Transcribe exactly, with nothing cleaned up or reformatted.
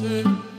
mountain.